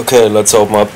Okay, let's open up.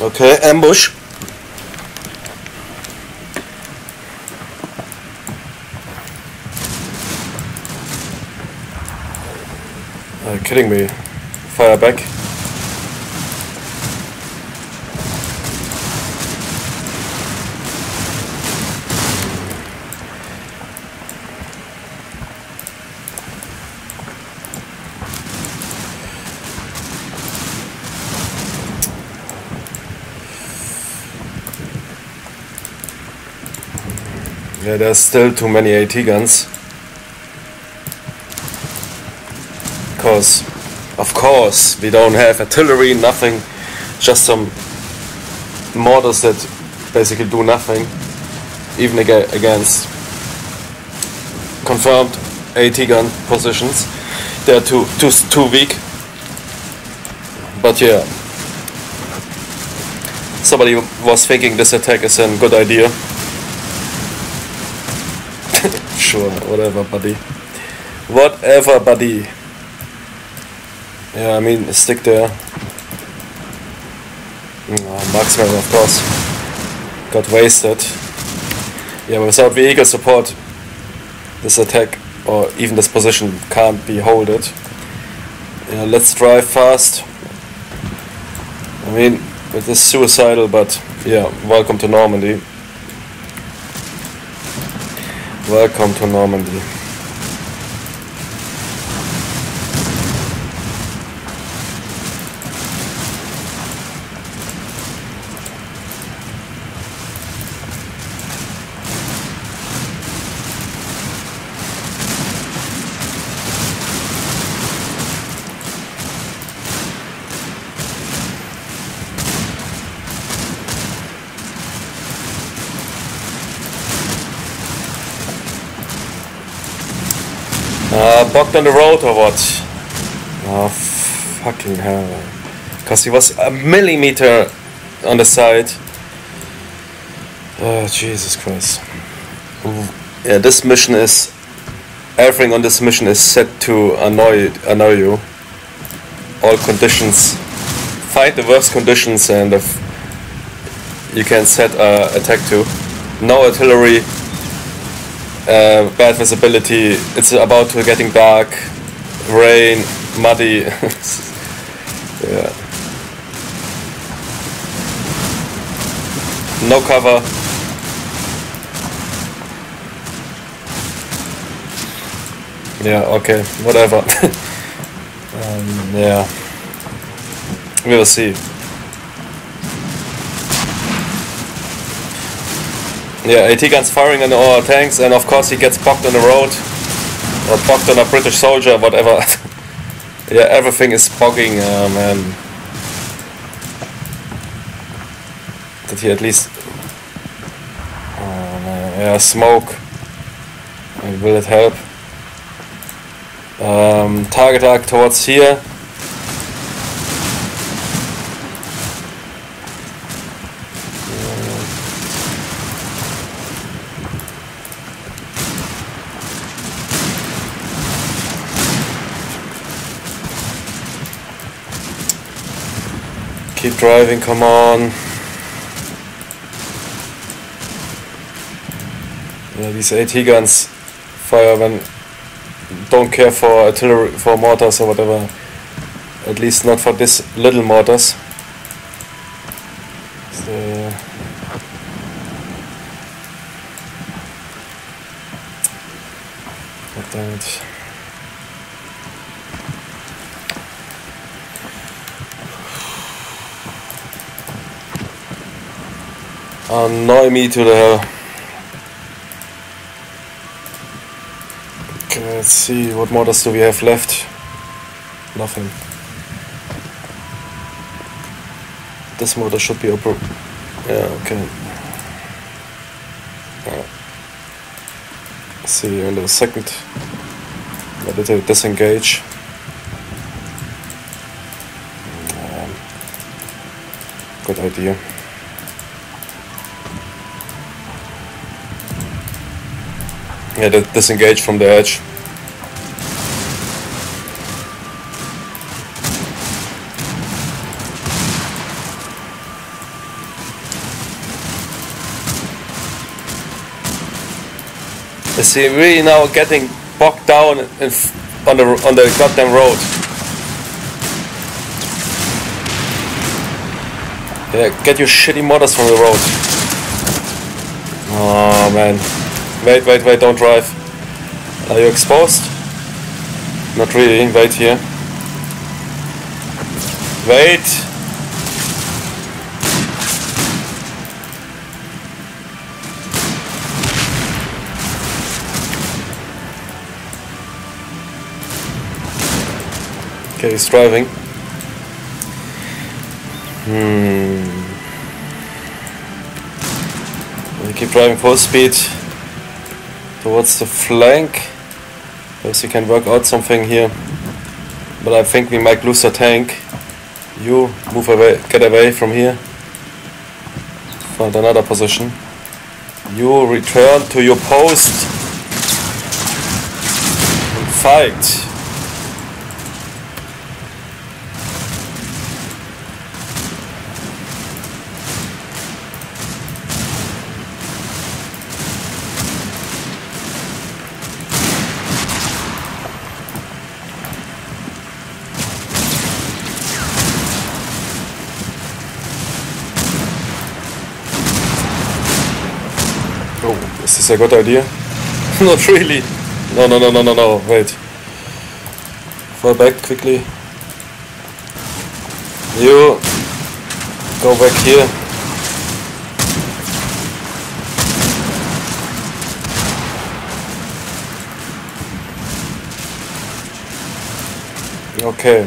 Okay, ambush. Are you kidding me? Fire back. Yeah, there's still too many AT guns. Because, of course, we don't have artillery, nothing. Just some mortars that basically do nothing. Even against confirmed AT gun positions. They're too weak. But yeah. Somebody was thinking this attack is a good idea. Sure, whatever, buddy. Whatever, buddy. Yeah, I mean, stick there. Oh, marksman, of course. Got wasted. Yeah, without vehicle support, this attack, or even this position, can't be holded. Yeah, let's drive fast. I mean, it is suicidal, but yeah, welcome to Normandy. Welcome to Normandy. Bogged on the road or what? Oh, fucking hell. Because he was a millimeter on the side. Oh, Jesus Christ. Yeah, this mission is... Everything on this mission is set to annoy you. All conditions. Fight the worst conditions and if you can set attack to. No artillery. Bad visibility, it's about to getting dark, rain, muddy. Yeah. No cover. Yeah, okay, whatever. Yeah. We'll see. Yeah, AT guns firing on our tanks, and of course he gets bogged on the road, or bogged on a British soldier, whatever. Yeah, everything is bogging, man. Did he at least... yeah, smoke. And will it help? Target arc towards here. Keep driving, come on. Yeah, these AT guns fire when don't care for artillery, for mortars or whatever. At least not for this little mortars. So, God damn it. Annoy me to the hell. Okay, let's see, what mortars do we have left? Nothing. This mortar should be open. Yeah, okay. Let's see, in a second. Let it disengage. Good idea. Yeah, to disengage from the edge. You see, really now getting bogged down in on the goddamn road. Yeah, get your shitty modders from the road. Oh man. Wait, wait, wait, don't drive. Are you exposed? Not really, wait here. Wait! Okay, he's driving. We keep driving full speed towards the flank. Perhaps we can work out something here. But I think we might lose the tank. You move away, get away from here. Find another position. You return to your post and fight. A good idea? Not really. No, no, no, no, no, no. Wait. Fall back quickly. You go back here. Okay.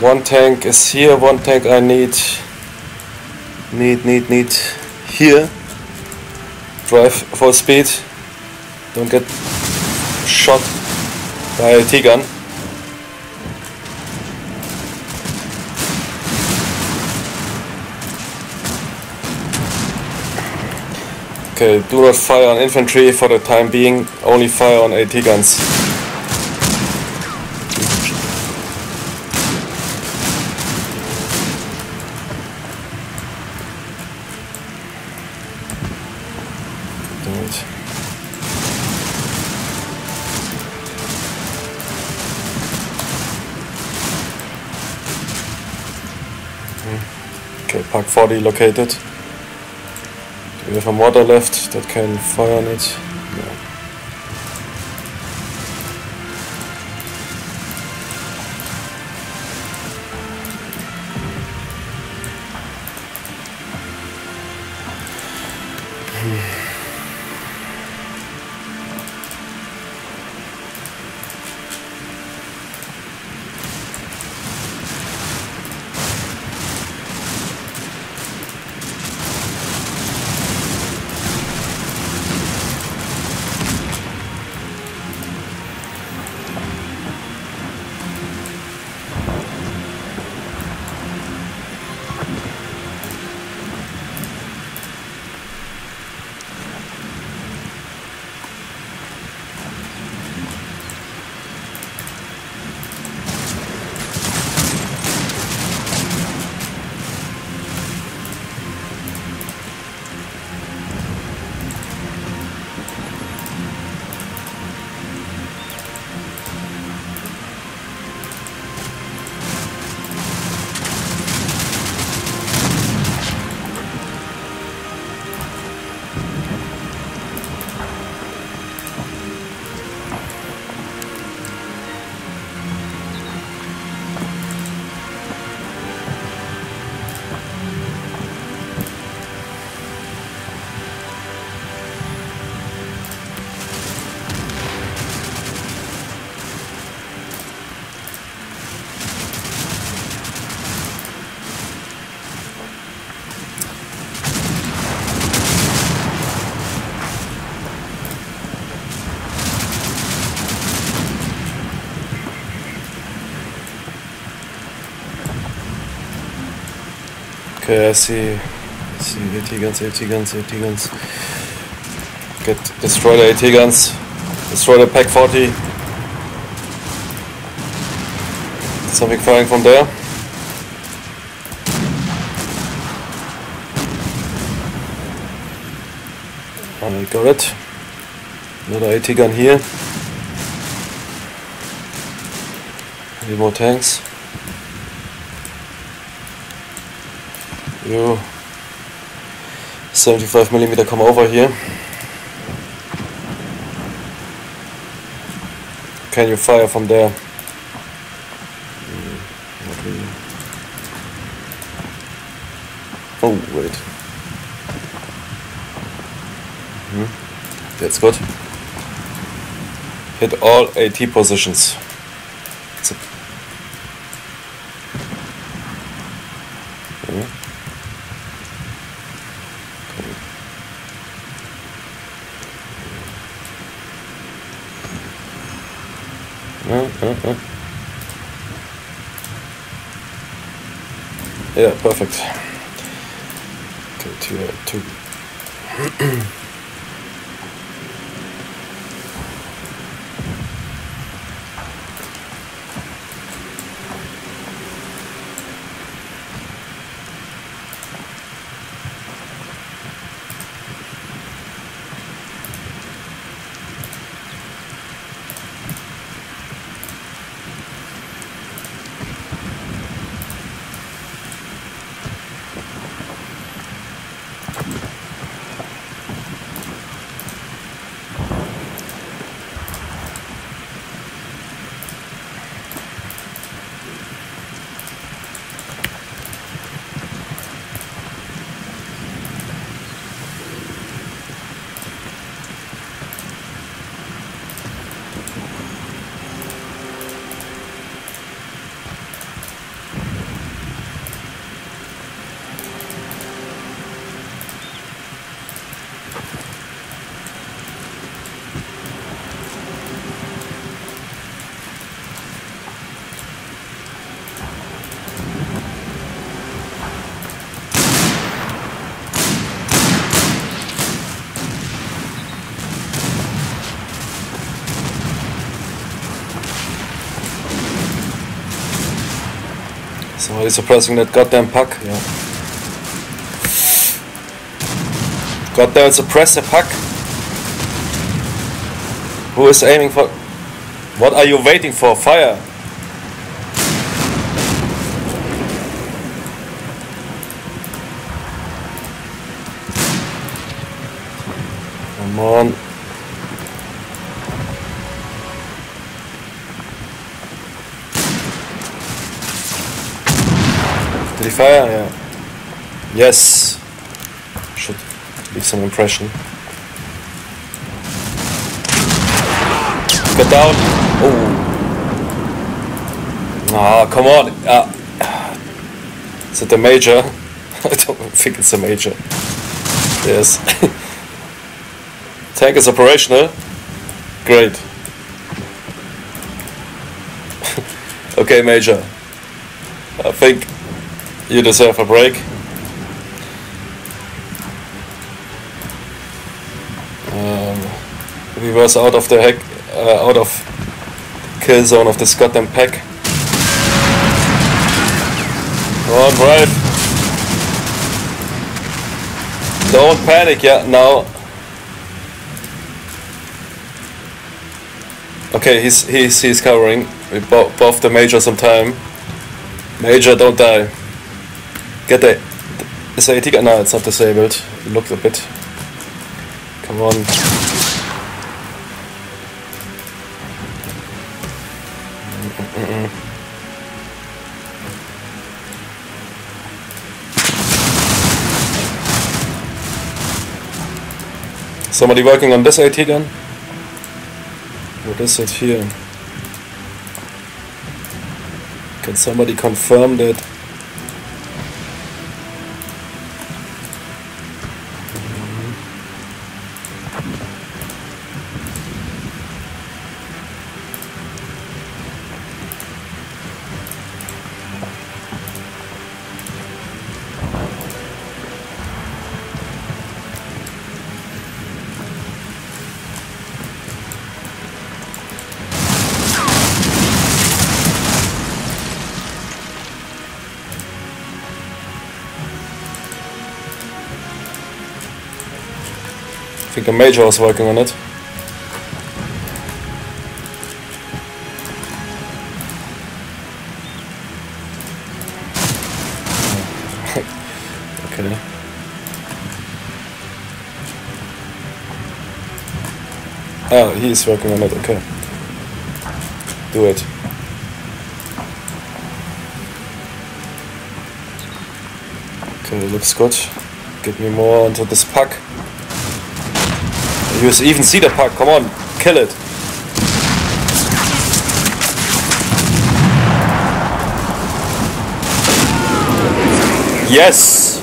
One tank is here. One tank I need here. Drive full speed, don't get shot by a T-gun. Okay, do not fire on infantry for the time being, only fire on AT-guns. Okay, PAK 40 located. Do we have a mortar left that can fire on it? Yeah, I see AT guns. Get destroy the AT guns. Destroy the PAK 40. Something firing from there. I got it. Another AT gun here. Any more tanks? Yo. 75mm, come over here. Can you fire from there? Not really. Oh, wait. That's good. Hit all AT positions. Yeah, perfect. Okay, two. Are you suppressing that goddamn puck? Yeah. Goddamn suppress the puck. Who is aiming for? What are you waiting for? Fire! Come on. Fire, yeah. Yes. Should leave some impression. Get down. Oh. Ah, come on. Is it the major? I don't think it's a major. Yes. Tank is operational. Great. Okay, major. I think you deserve a break. We were out of kill zone of this goddamn pack. All right. Don't panic, yeah. Now. Okay, he's covering. We buffed the major some time. Major, don't die. Get the AT gun. No, it's not disabled. It looked a bit. Come on. Somebody working on this AT gun? What is it here? Can somebody confirm that? I think a major was working on it. Oh, he is working on it, okay. Do it. Okay, looks good. Get me more onto this puck. You even see the puck, come on, kill it. Yes!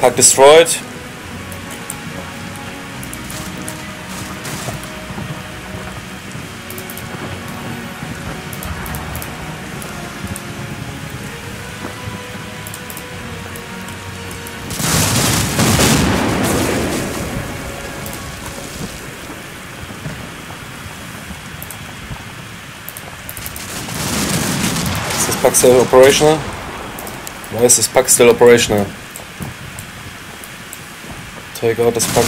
Puck destroyed. Is this puck still operational? Why is this puck still operational? Take out this puck.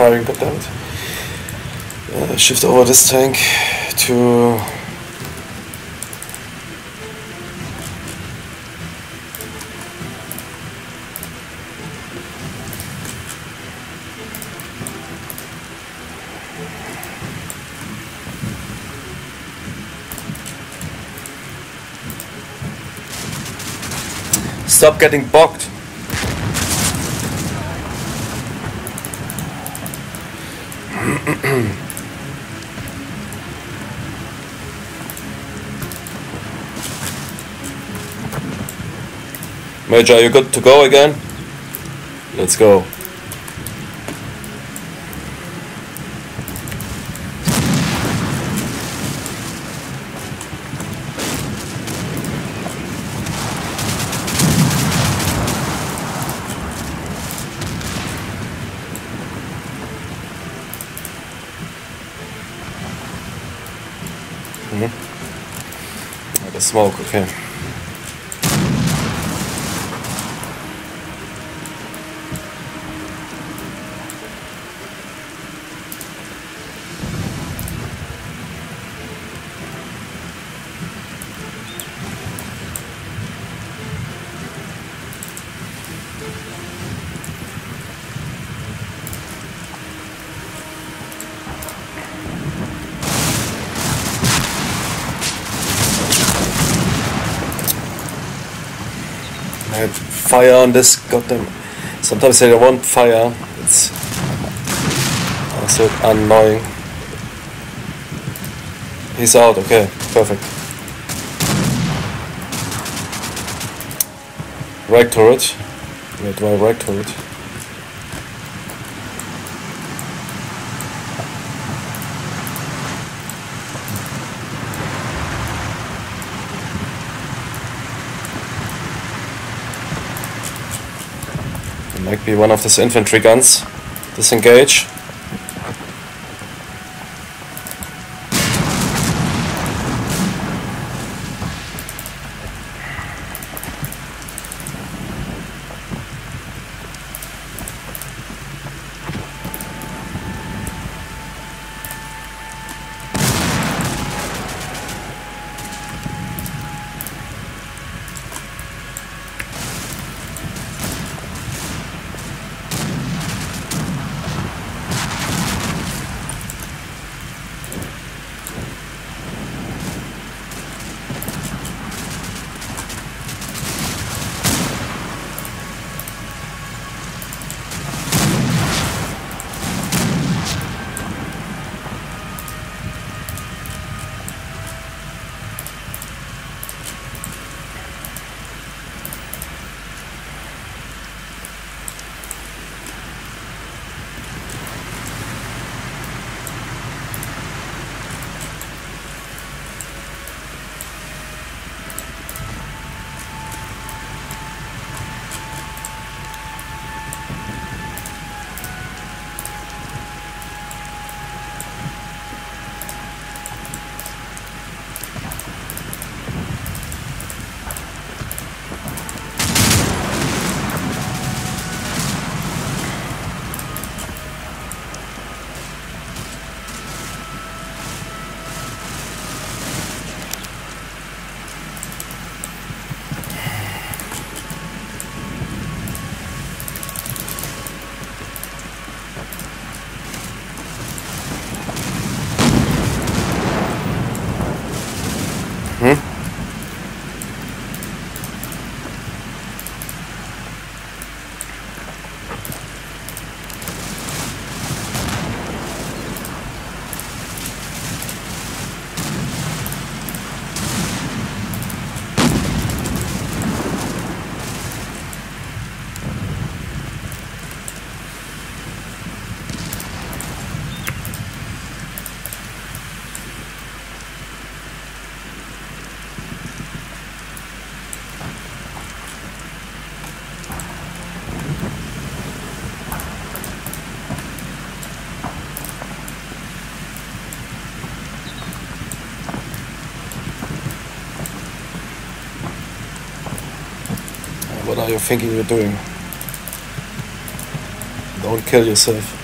Firing that out. Shift over this tank to stop getting bogged. Major, are you good to go again? Let's go. The smoke, okay. Fire on this, goddamn. Sometimes they don't want fire. It's also annoying. He's out, okay, perfect. Right turret. Wait, why right turret? Might be one of these infantry guns. Disengage. What are you thinking you're doing? Don't kill yourself.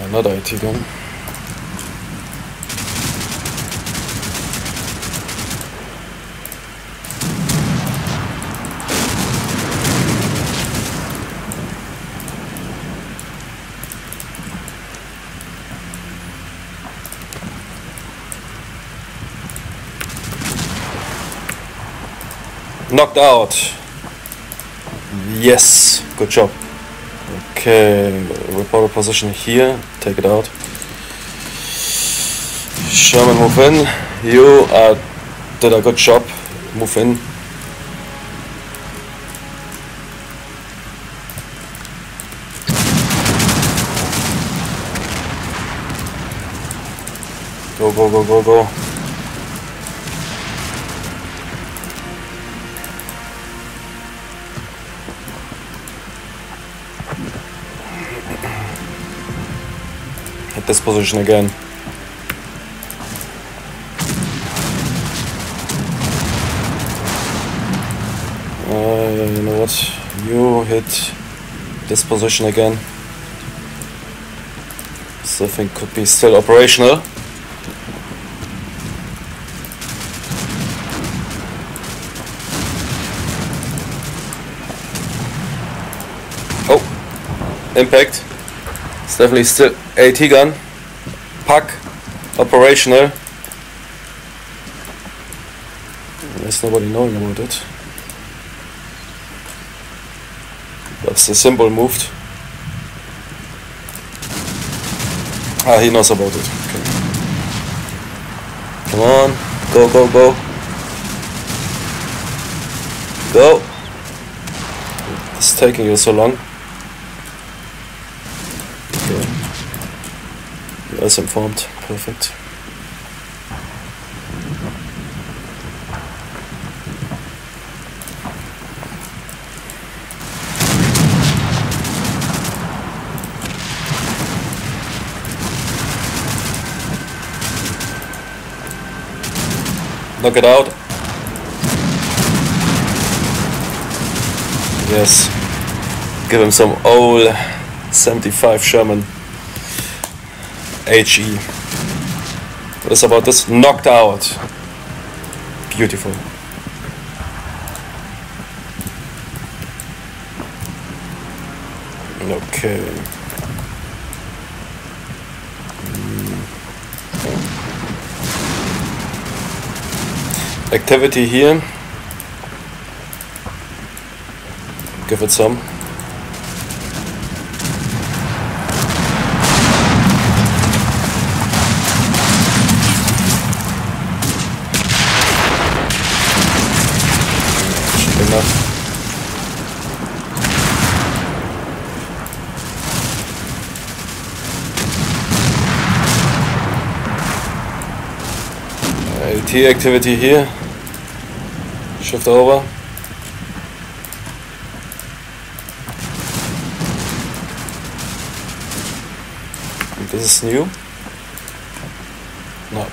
Another IT gun. Knocked out. Yes, good job. Okay, report a position here, take it out. Sherman, move in. You did a good job, move in. Go, go, go, go, go. This position again. You know what? You hit this position again. Something could be still operational. Oh, impact. It's definitely still AT gun. PAK operational. There's nobody knowing about it. That's the symbol moved. Ah, he knows about it. Okay. Come on, go, go, go. Go. It's taking you so long. As informed, perfect. Knock it out. Yes. Give him some old 75 Sherman. HE. What is about this? Knocked out. Beautiful. Okay. Activity here. Give it some. Activity here, shift over, and this is new, no,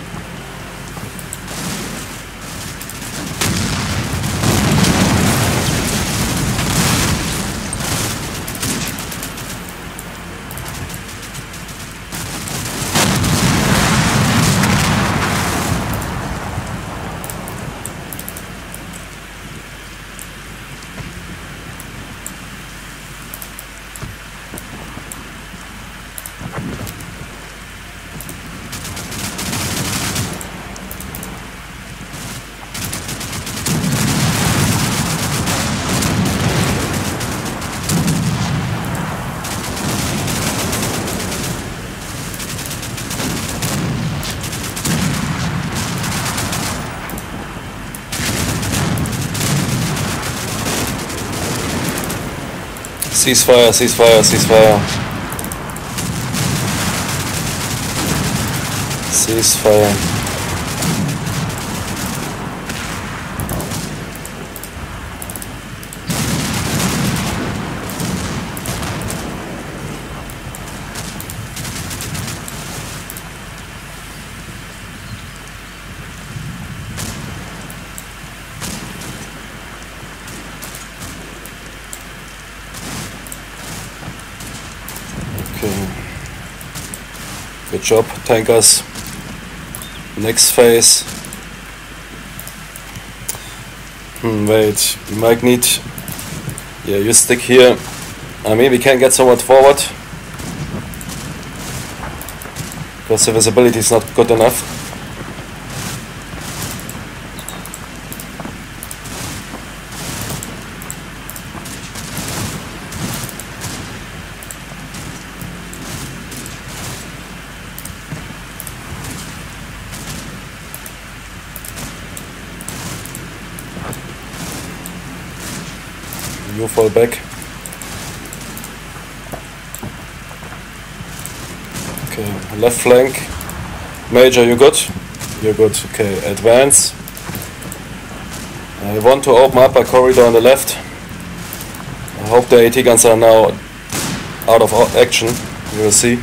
Ceasefire, ceasefire, ceasefire. Ceasefire. Good job, tankers. Next phase. Wait, we might need... Yeah, you stick here. I mean, we can get somewhat forward. Because the visibility is not good enough. You fall back. Okay, left flank. Major, you good? You're good. Okay, advance. I want to open up a corridor on the left. I hope the AT guns are now out of action. You will see.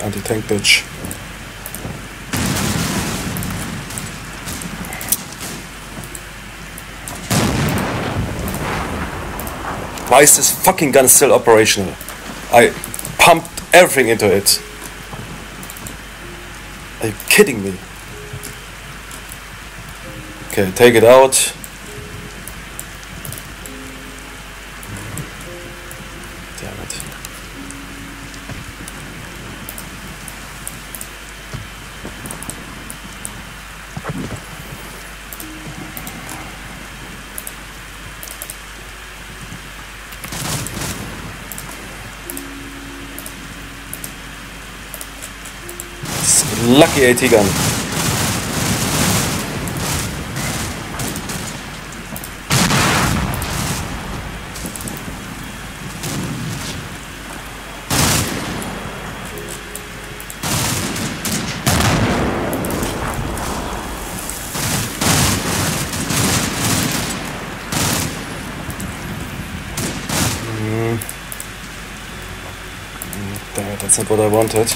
Anti-tank bitch. Why is this fucking gun still operational? I pumped everything into it. Are you kidding me? Okay, take it out. Damn it. Lucky AT gun. That's not what I wanted.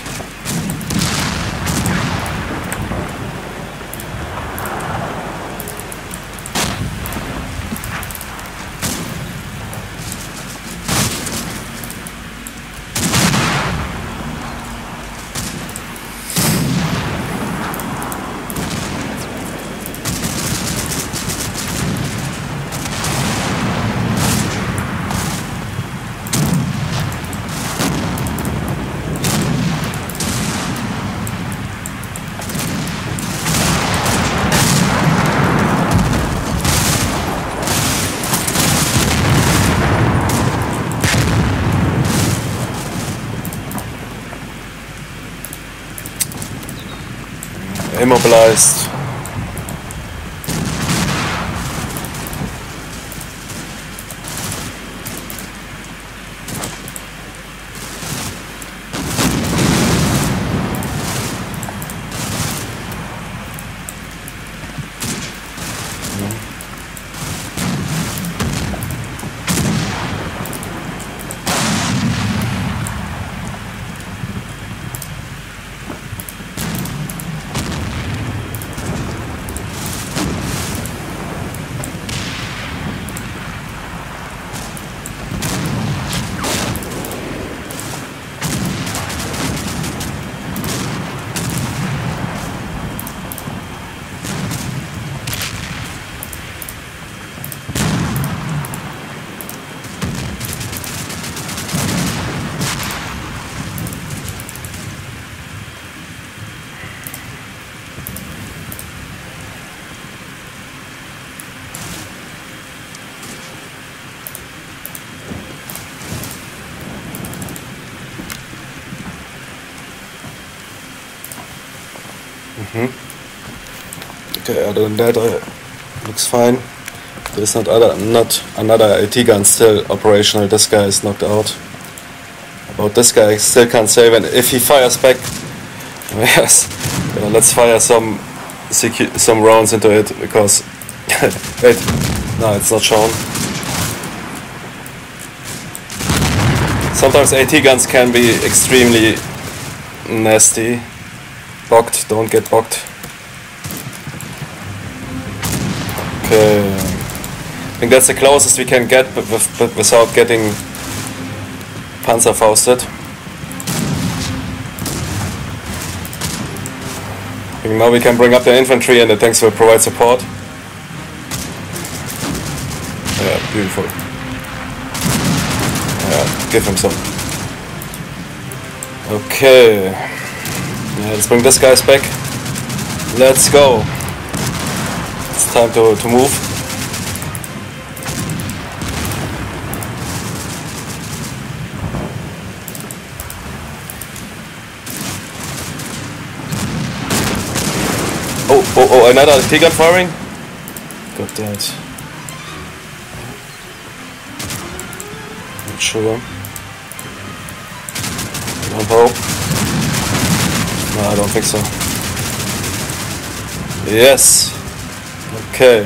Immobilized. Okay, other than that, looks fine. There's not another AT gun still operational. This guy is knocked out. About this guy, I still can't say when, if he fires back. Yes, let's fire some rounds into it, because wait, no, it's not shown. Sometimes AT guns can be extremely nasty. Bogged, don't get bogged. Okay, I think that's the closest we can get but without getting Panzerfausted. And now we can bring up the infantry and the tanks will provide support. Yeah, beautiful. Yeah, give him some. Okay. Yeah, let's bring this guy back. Let's go. It's time to move. Oh, another T gun firing? God damn it. Not sure. Don't hope. No, I don't think so. Yes. Okay.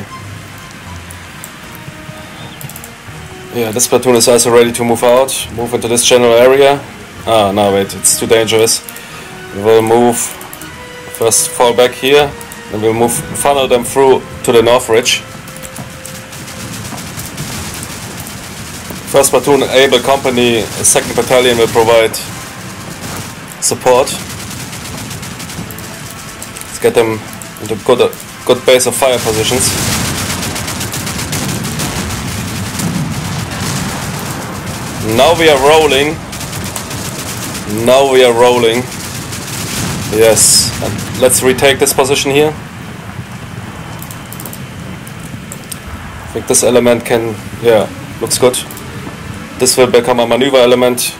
Yeah, this platoon is also ready to move out. Move into this general area. Ah, no, wait, it's too dangerous. We will move. First, fall back here. And we'll move, funnel them through to the north ridge. First platoon, able company, 2nd battalion will provide support. Let's get them into good base of fire positions. Now we are rolling. Now we are rolling. Yes, and let's retake this position here. I think this element can, yeah, looks good. This will become a maneuver element.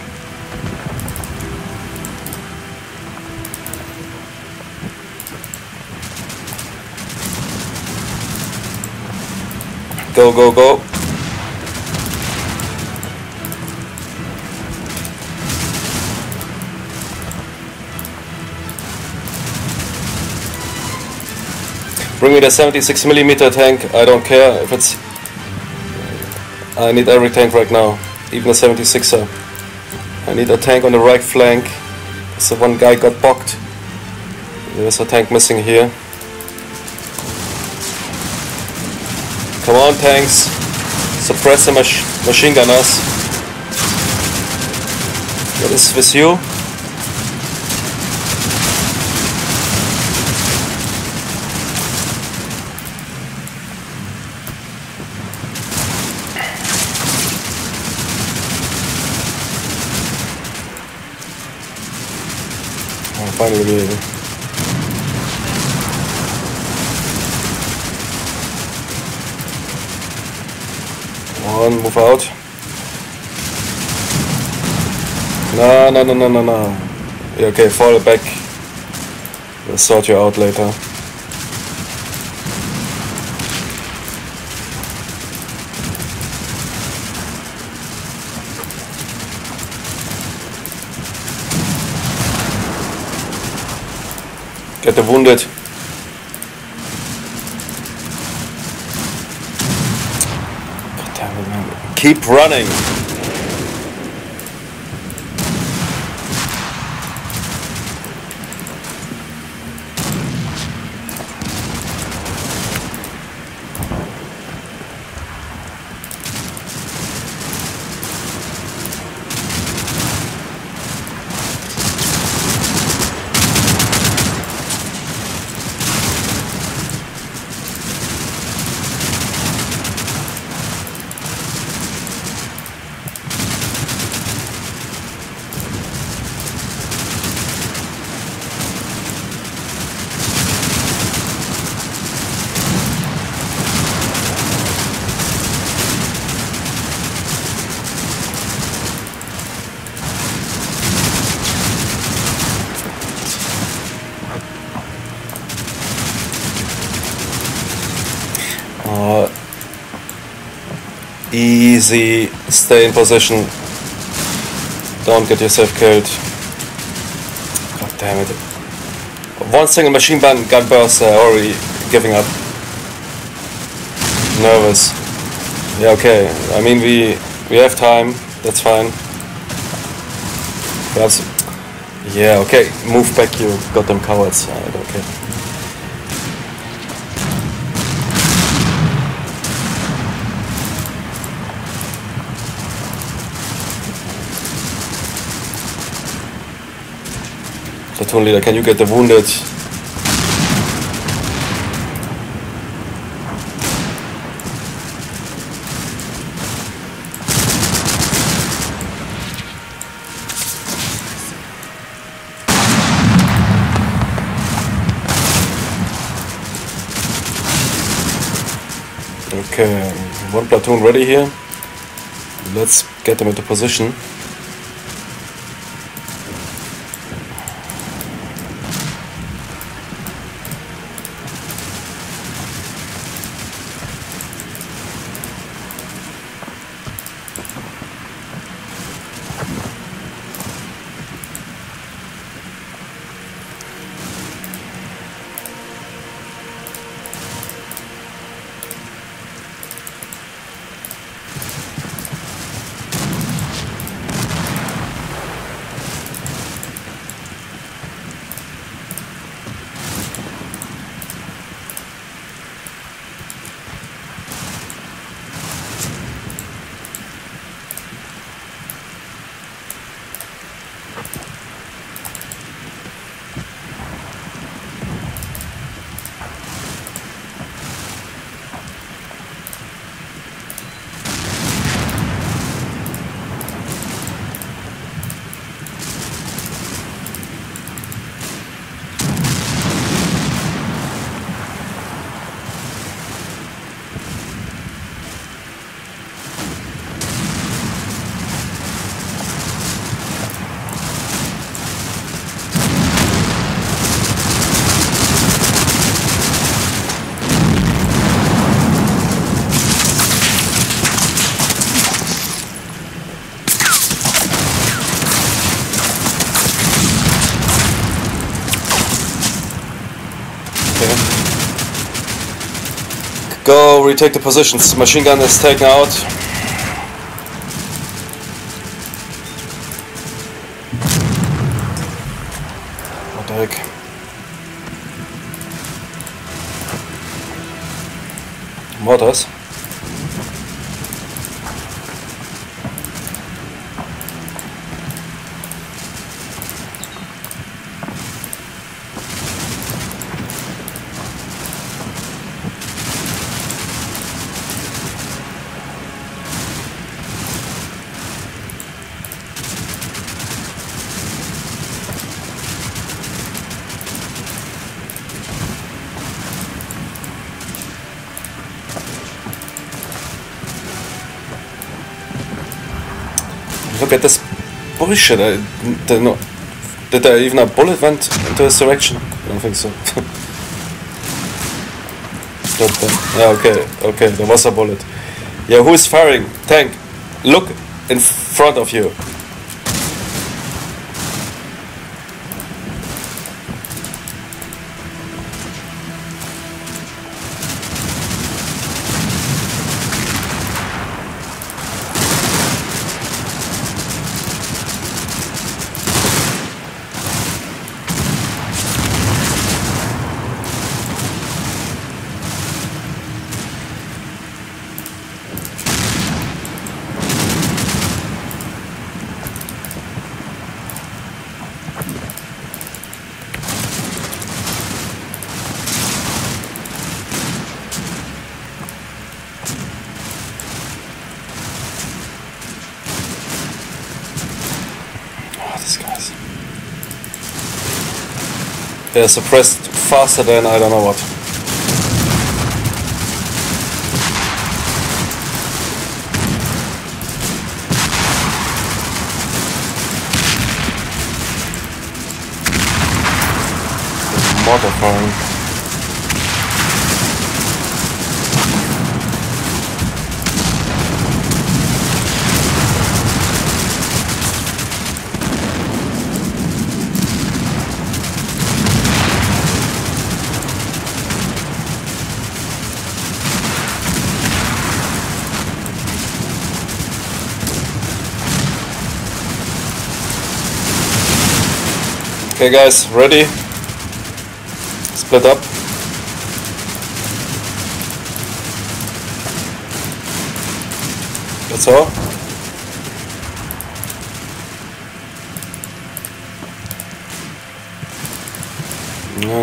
Go, go, go. Bring me the 76mm tank, I don't care if it's... I need every tank right now, even a 76er. I need a tank on the right flank. So one guy got bogged. There's a tank missing here. Come on tanks, suppress the machine gunners. What is with you? Finally, one, move out. No, no, no, no, no, no. Yeah, okay, fall back. We'll sort you out later. Get the wounded. God damn it, man. Keep running. Easy. Stay in position. Don't get yourself killed. God damn it. One single machine gun burst, already giving up. Nervous. Yeah, okay. I mean, we have time. That's fine. Perhaps. Yeah, okay. Move back, you goddamn cowards. I don't care. Platoon leader, can you get the wounded? Okay, one platoon ready here. Let's get them into position. Go, retake the positions. Machine gun is taken out. What the heck? Mortars? Look at this bullshit. Did there even a bullet went into his direction? I don't think so. Yeah, okay, there was a bullet. Yeah, who is firing? Tank, look in front of you. They're suppressed faster than I don't know what. Mortar firing. Okay guys, ready? Split up. That's all.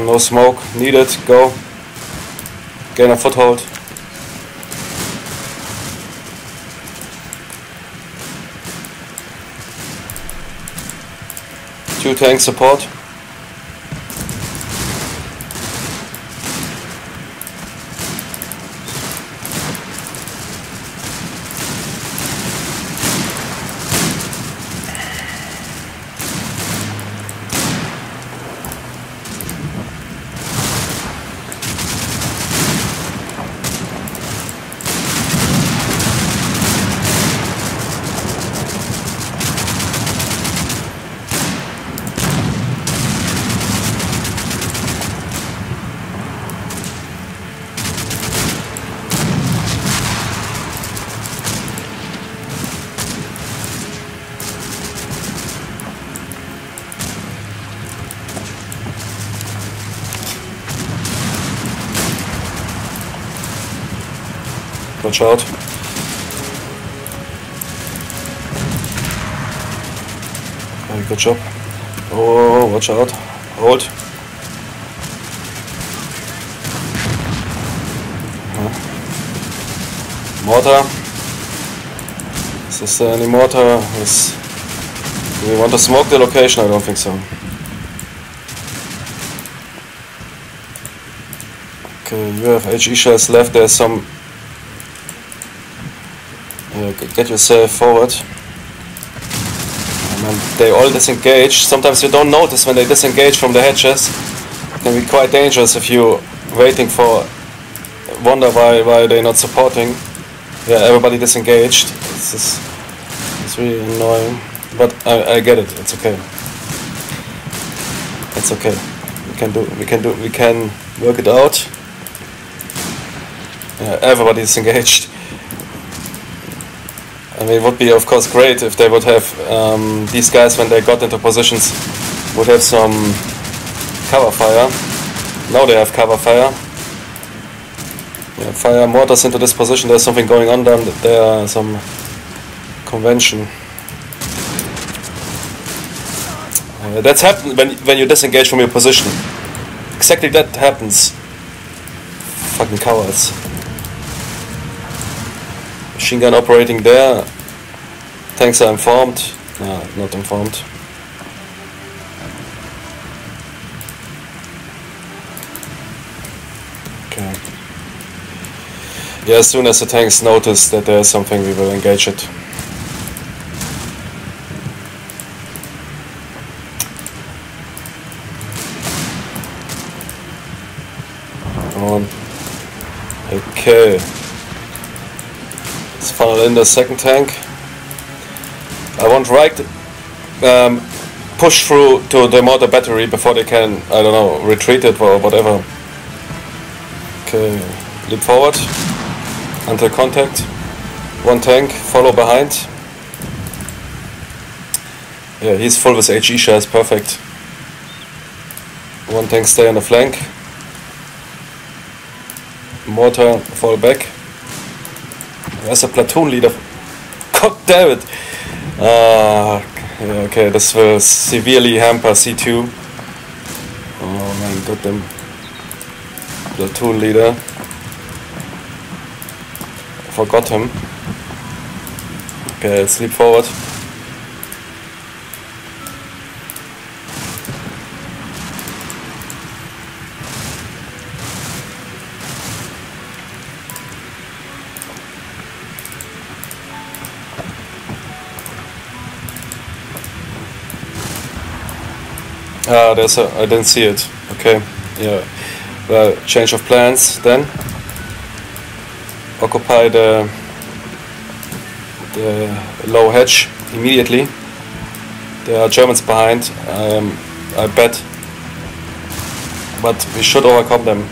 No smoke needed, go. Gain a foothold. Two tank support. Watch out. Very good job. Oh, watch out. Hold. Mortar. Is this any mortar? Do we want to smoke the location? I don't think so. Okay, you have HE shells left. There's some. Get yourself forward. And then they all disengage. Sometimes you don't notice when they disengage from the hedges. It can be quite dangerous if you're waiting for. Wonder why they're not supporting. Yeah, everybody disengaged. It's really annoying. But I get it. It's okay. It's okay. We can work it out. Yeah, everybody disengaged. I mean, it would be, of course, great if they would have, these guys, when they got into positions, would have some cover fire. Now they have cover fire. Yeah, fire mortars into this position. There's something going on down there, some convention. That's happened when you disengage from your position. Exactly that happens. Fucking cowards. Machine gun operating there. Tanks are informed. No, not informed. Okay. Yeah, as soon as the tanks notice that there's something, we will engage it. Come on. Okay. Funnel in the second tank. I want right push through to the mortar battery before they can, I don't know, retreat it or whatever. Okay, leap forward until contact. One tank, follow behind. Yeah, he's full with HE shells, perfect. One tank stay on the flank. Mortar, fall back. There's a platoon leader. God damn it! Yeah, okay, this will severely hamper C2. Oh man, got them. Platoon leader. Forgot him. Okay, let's leap forward. Ah, there's a. I didn't see it. Okay, yeah. Well, change of plans then. Occupy the low hedge immediately. There are Germans behind. I bet. But we should overcome them.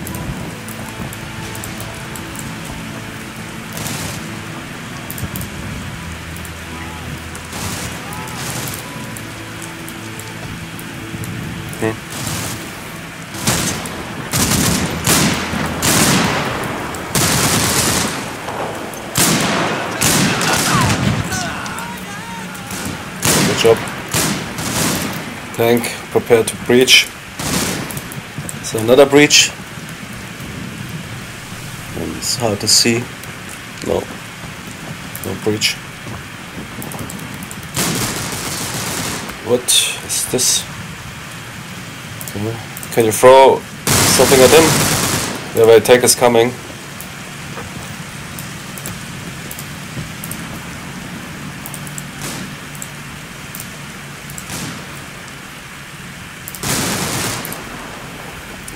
job. Tank, prepare to breach. So another breach. It's hard to see. No breach. What is this? Can you throw something at him? Yeah, the attack is coming.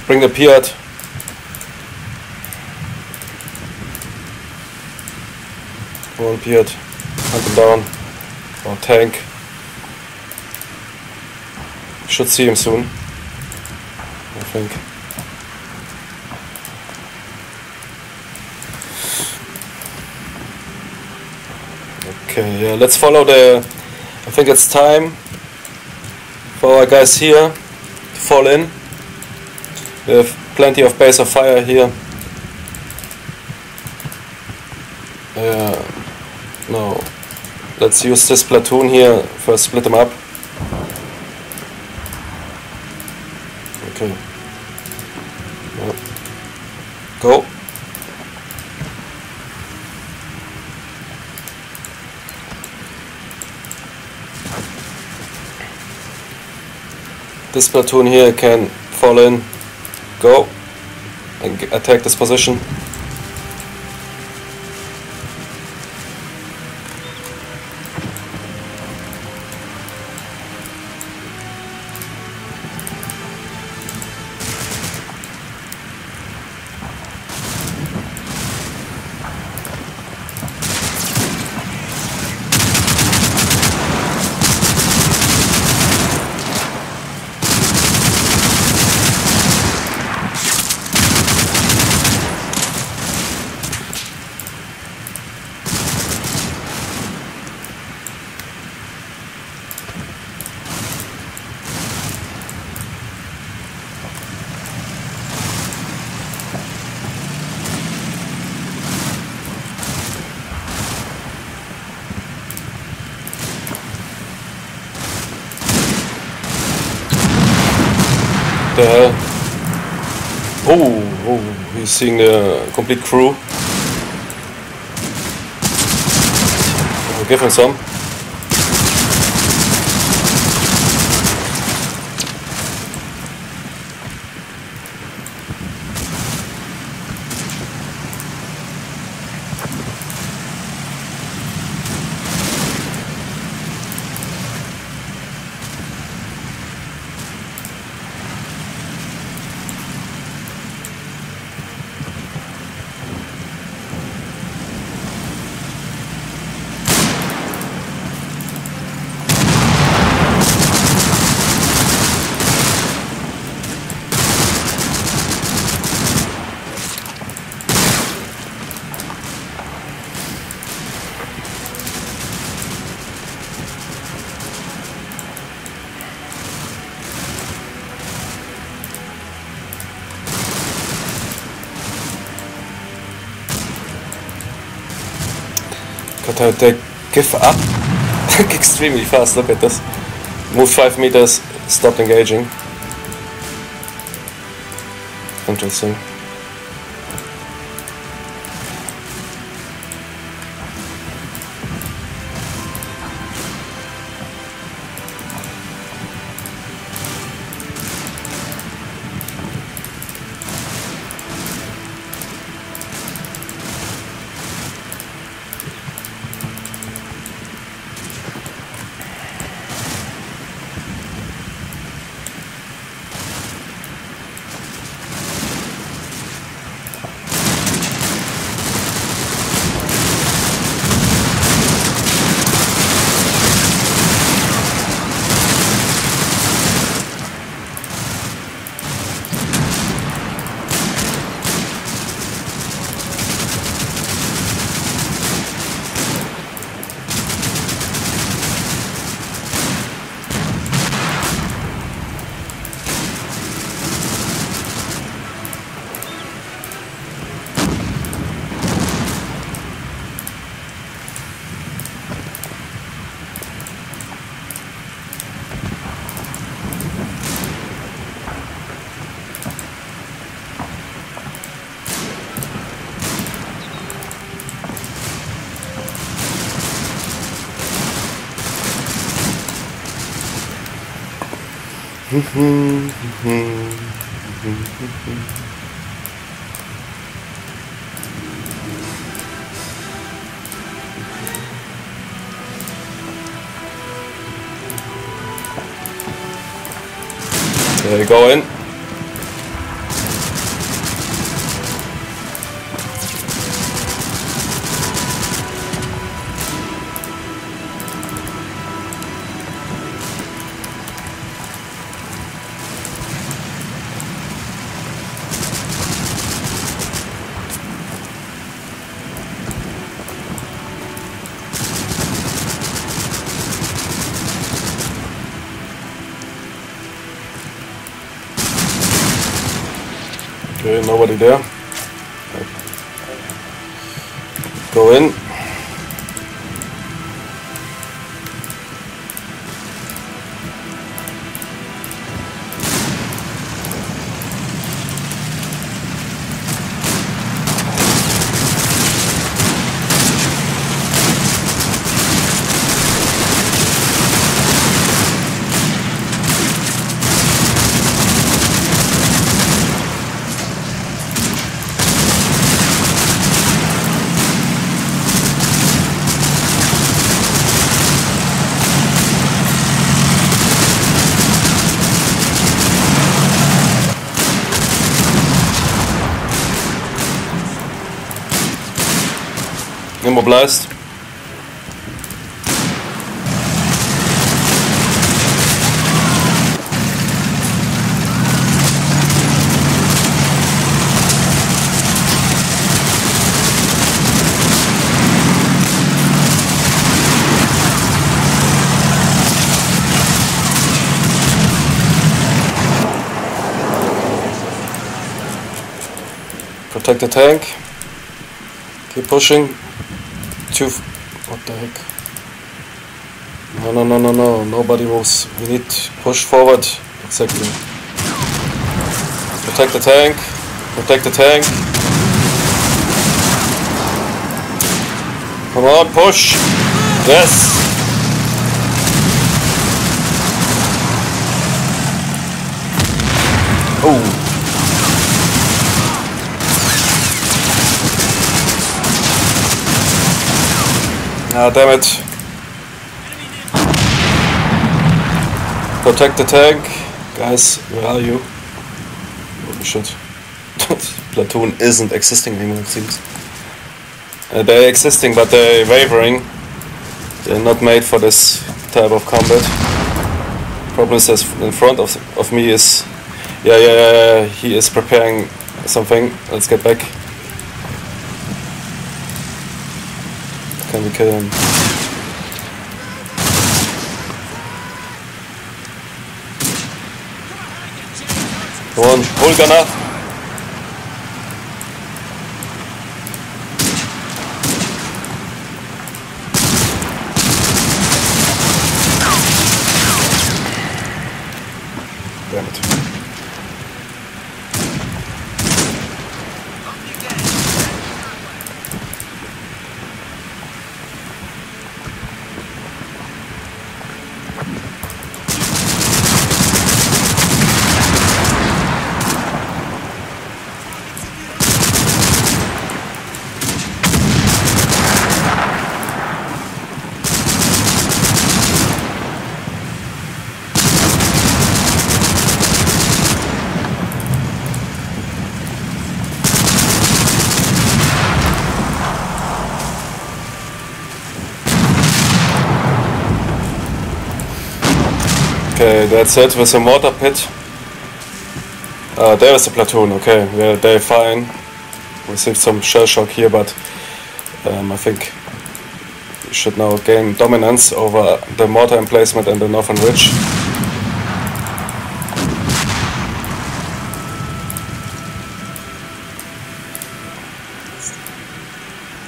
Bring the Piat. Go on, Piat. Hunt him down. Or tank. Should see him soon, I think. Okay, yeah, let's follow the... I think it's time for our guys here to fall in. We have plenty of base of fire here. No. Let's use this platoon here, first split them up. Okay. No. Go. This platoon here can fall in. Go and attack this position. Oh, he's seeing the complete crew. I'll give him some. They give up extremely fast. Look at this. Move 5 meters, stopped engaging. Interesting. There we go in. Nobody there. Go in. More blast. Protect the tank. Keep pushing. What the heck? No, nobody moves. We need to push forward. Exactly. Protect the tank. Protect the tank. Come on, push. Yes. Oh. Ah, damn it. Protect the tank. Guys, where are you? Holy shit. Platoon isn't existing anymore, it seems. They're existing, but they're wavering. They're not made for this type of combat. Problem is that in front of me is... Yeah, he is preparing something. Let's get back. Can we kill him? Go on, pull gunner! Damn it. Okay, that's it with the mortar pit. There is the platoon, okay, yeah, they're fine. Received some shell shock here, but I think we should now gain dominance over the mortar emplacement and the northern ridge.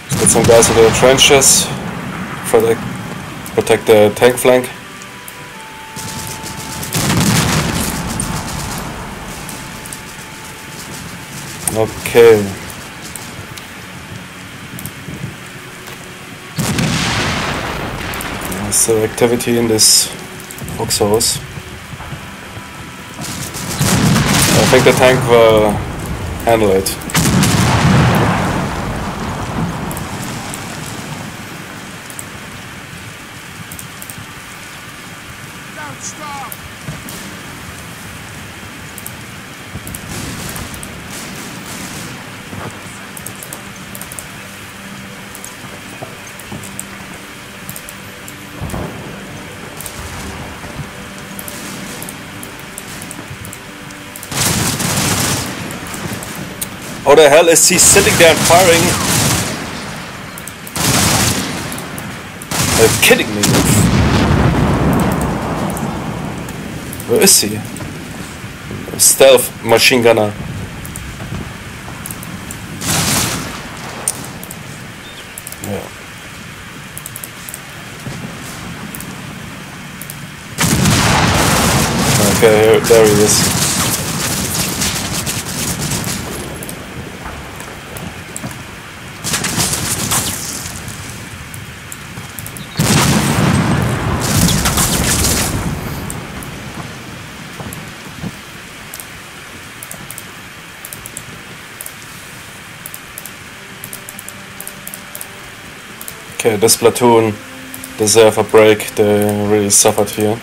Let's get some guys into the trenches for the protect the tank flank. Okay. There's activity in this box house. think the tank will handle it. Don't stop. How the hell is he sitting there and firing? Are you kidding me? Where is he? Stealth machine gunner. Yeah. Okay, here, there he is. Okay, this platoon deserve a break, they really suffered here.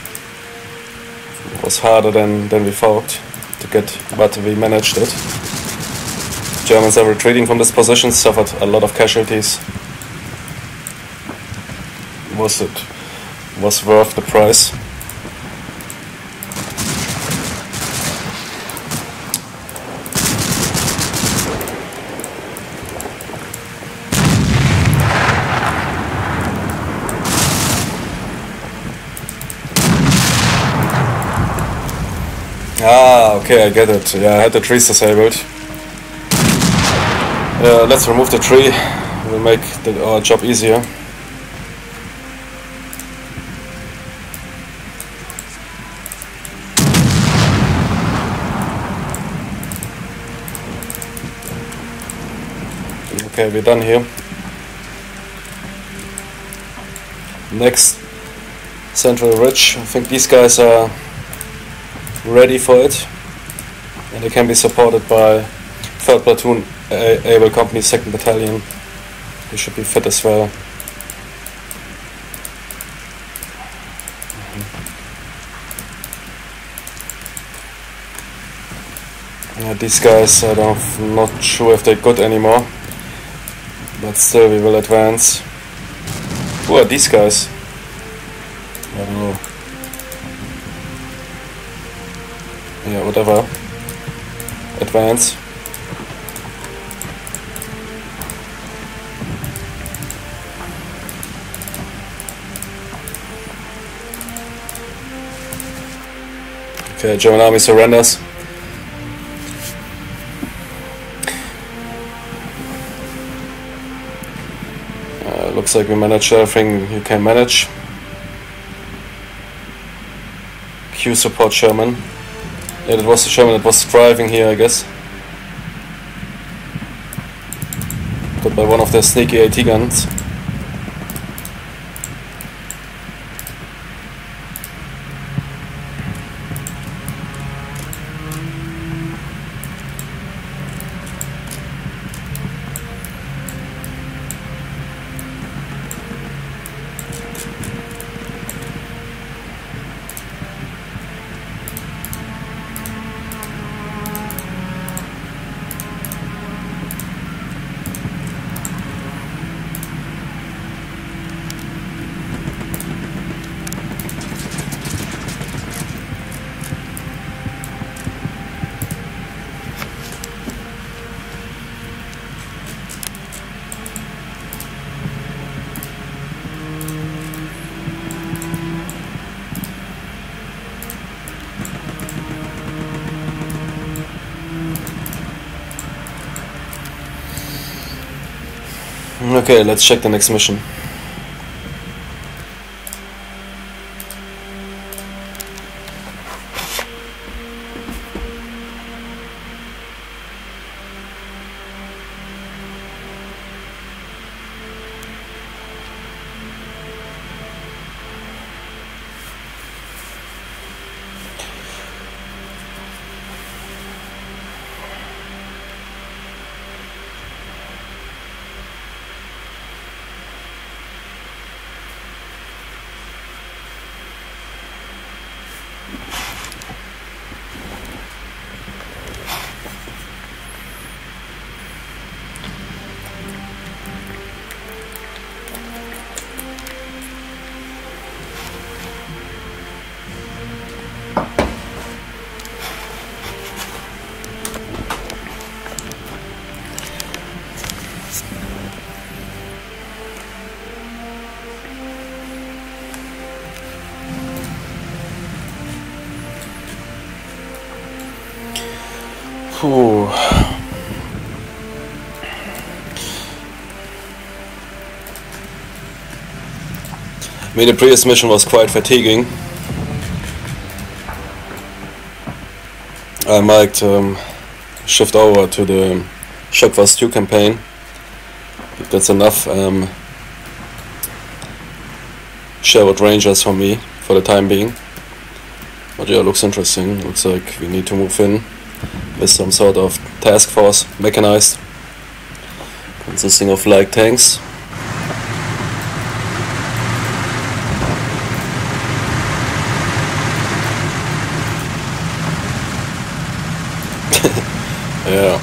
It was harder than we thought to get, but we managed it. Germans are retreating from this position, suffered a lot of casualties. Was worth the price. Okay, I get it. Yeah, I had the trees disabled. Let's remove the tree. We'll make our job easier. Okay, we're done here. Next, Central Ridge. I think these guys are ready for it. And they can be supported by 3rd Platoon, Able Company, 2nd Battalion. They should be fit as well. Yeah, these guys, I'm not sure if they're good anymore. But still, we will advance. Who are these guys? I don't know. Yeah, whatever. Advance. Okay, German army surrenders. Looks like we managed everything you can manage. Q support Sherman. Yeah, it was the Sherman that was driving here, I guess. Got by one of their sneaky AT guns. Okay, let's check the next mission. Puh. I mean, the previous mission was quite fatiguing. I might shift over to the Shepfos 2 campaign, if that's enough Sherwood Rangers for me, for the time being. But yeah, looks interesting. Looks like we need to move in with some sort of task force, mechanized, consisting of light tanks. Yeah.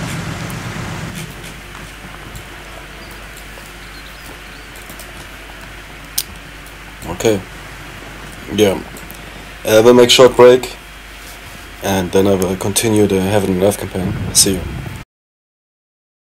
Okay. Yeah. I will make a short break and then I will continue the Heaven and Earth campaign. See you.